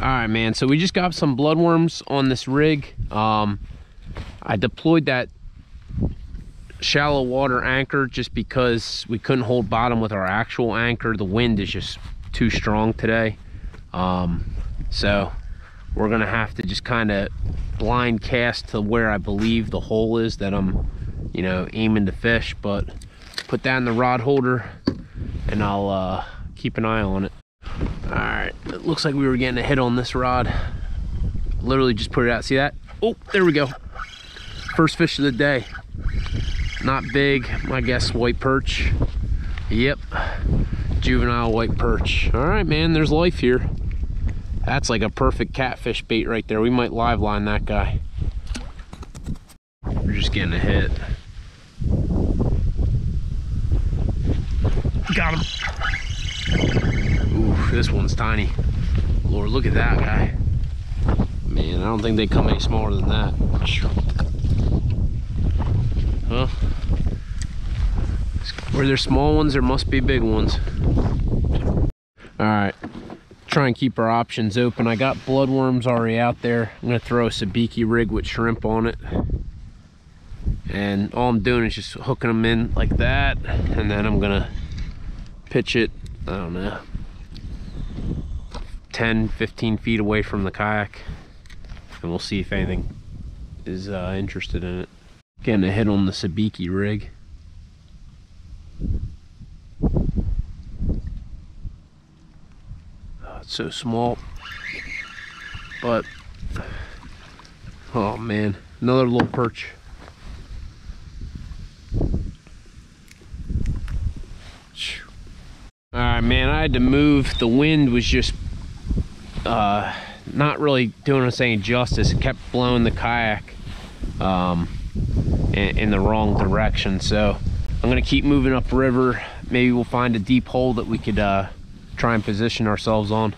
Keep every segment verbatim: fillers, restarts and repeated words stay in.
All right, man, so we just got some bloodworms on this rig. Um, I deployed that shallow water anchor just because we couldn't hold bottom with our actual anchor. The wind is just too strong today. Um, so we're gonna have to just kind of blind cast to where I believe the hole is that I'm, you know, aiming to fish, but put that in the rod holder and I'll uh, keep an eye on it. All right, it looks like we were getting a hit on this rod. Literally just put it out, see that? Oh, there we go. First fish of the day. Not big, my guess white perch. Yep, juvenile white perch. All right, man, there's life here. That's like a perfect catfish bait right there. We might live line that guy. We're just getting a hit. Got him. Ooh, this one's tiny. Lord, look at that guy. Man, I don't think they come any smaller than that. Well, where there's small ones, there must be big ones. All right, try and keep our options open. I got bloodworms already out there. I'm gonna throw a Sabiki rig with shrimp on it. And all I'm doing is just hooking them in like that. And then I'm gonna pitch it, I don't know, ten, fifteen feet away from the kayak. And we'll see if anything is uh, interested in it. Getting a hit on the Sabiki rig. Oh, it's so small. But, oh man, another little perch. All right, man, I had to move. The wind was just uh, not really doing us any justice. It kept blowing the kayak Um, in the wrong direction, so I'm gonna keep moving up river. Maybe we'll find a deep hole that we could uh, try and position ourselves on.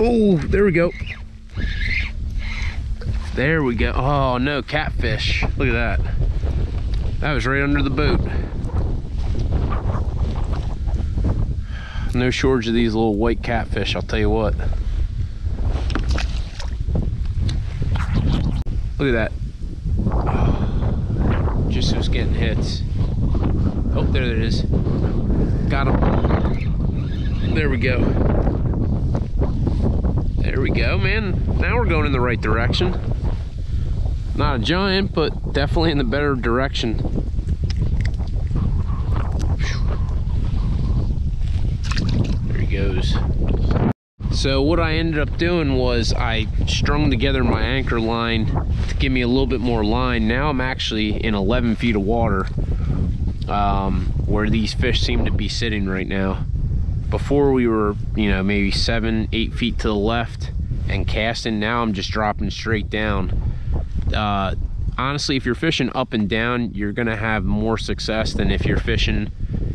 Oh, there we go. There we go. Oh no, catfish. Look at that. That was right under the boat. No shortage of these little white catfish, I'll tell you what. Look at that. Just who's getting hits. Oh, there it is. Got him. There we go. There we go, man. Now we're going in the right direction. Not a giant, but definitely in the better direction. There he goes. So what I ended up doing was I strung together my anchor line to give me a little bit more line. Now I'm actually in eleven feet of water um, where these fish seem to be sitting right now. Before we were, you know, maybe seven, eight feet to the left and casting. Now I'm just dropping straight down. Uh, honestly, if you're fishing up and down, you're gonna have more success than if you're fishing,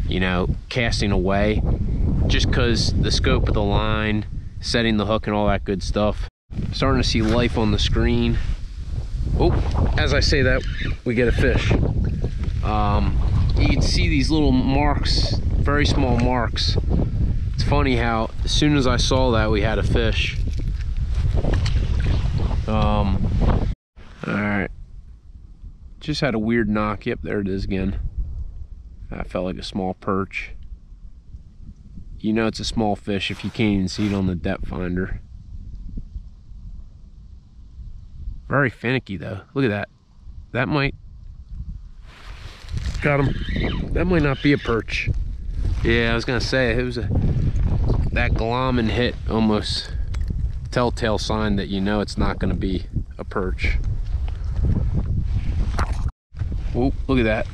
you know, casting away, just cause the scope of the line, setting the hook and all that good stuff. Starting to see life on the screen. Oh, as I say that, we get a fish. Um, you can see these little marks, very small marks. It's funny how as soon as I saw that, we had a fish. Um, all right, just had a weird knock. Yep, there it is again. That felt like a small perch. You know it's a small fish if you can't even see it on the depth finder. Very finicky though. Look at that. That might... Got him. That might not be a perch. Yeah, I was gonna say, it was a... That glomming hit almost telltale sign that you know it's not gonna be a perch. Oh, look at that.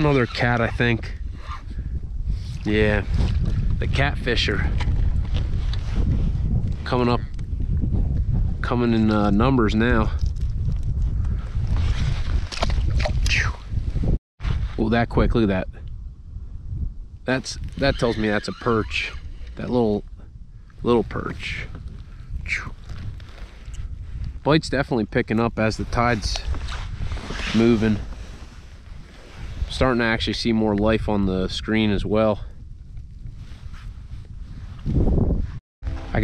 Another cat, I think. Yeah, the catfish are coming up, coming in uh, numbers now. Oh, that quick, look at that. That's, that tells me that's a perch. That little, little perch. Bite's definitely picking up as the tide's moving. Starting to actually see more life on the screen as well.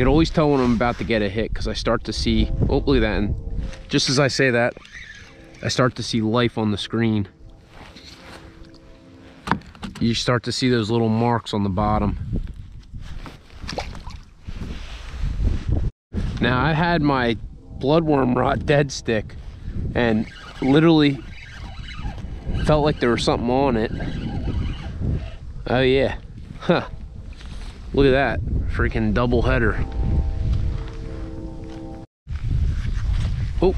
could always tell when I'm about to get a hit because I start to see, oh, look at that. And just as I say that, I start to see life on the screen. You start to see those little marks on the bottom. Now, I had my bloodworm rot dead stick and literally felt like there was something on it. Oh yeah, huh. Look at that, freaking double header. Oh.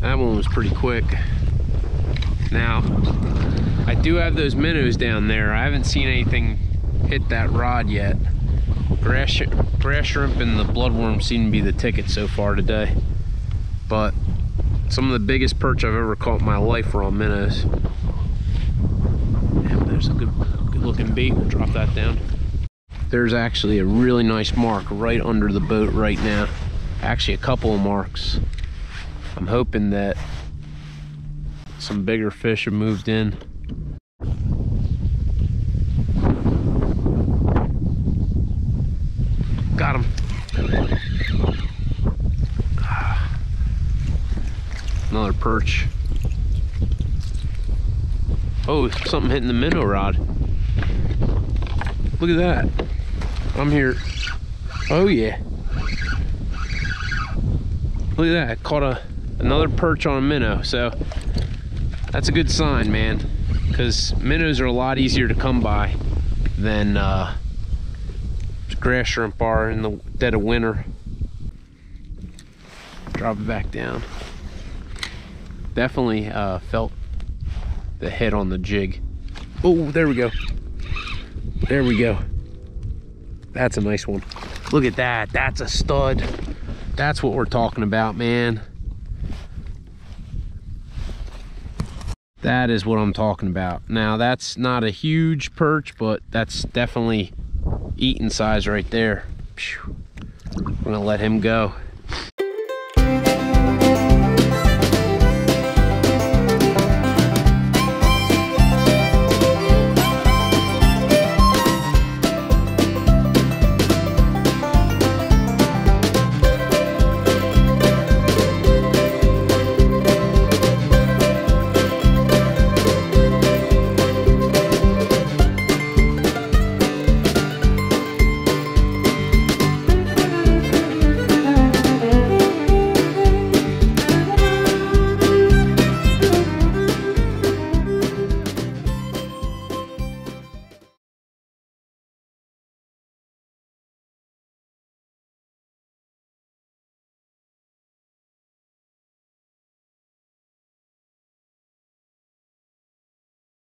That one was pretty quick. Now, I do have those minnows down there. I haven't seen anything hit that rod yet. Grass, grass shrimp and the bloodworm seem to be the ticket so far today. But some of the biggest perch I've ever caught in my life were on minnows. Damn, there's a good, good looking bait. We'll drop that down. There's actually a really nice mark right under the boat right now. Actually, a couple of marks. I'm hoping that some bigger fish have moved in. Got him. Another perch. Oh, something hitting the minnow rod. Look at that. I'm here. Oh yeah. Look at that. I caught a another perch on a minnow. So that's a good sign, man, because minnows are a lot easier to come by than uh, grass shrimp are in the dead of winter. Drop it back down. Definitely uh, felt the hit on the jig. Oh, there we go. There we go. That's a nice one. Look at that. That's a stud. That's what we're talking about, man. That is what I'm talking about. Now, that's not a huge perch, but that's definitely eating size right there. Phew. I'm gonna let him go.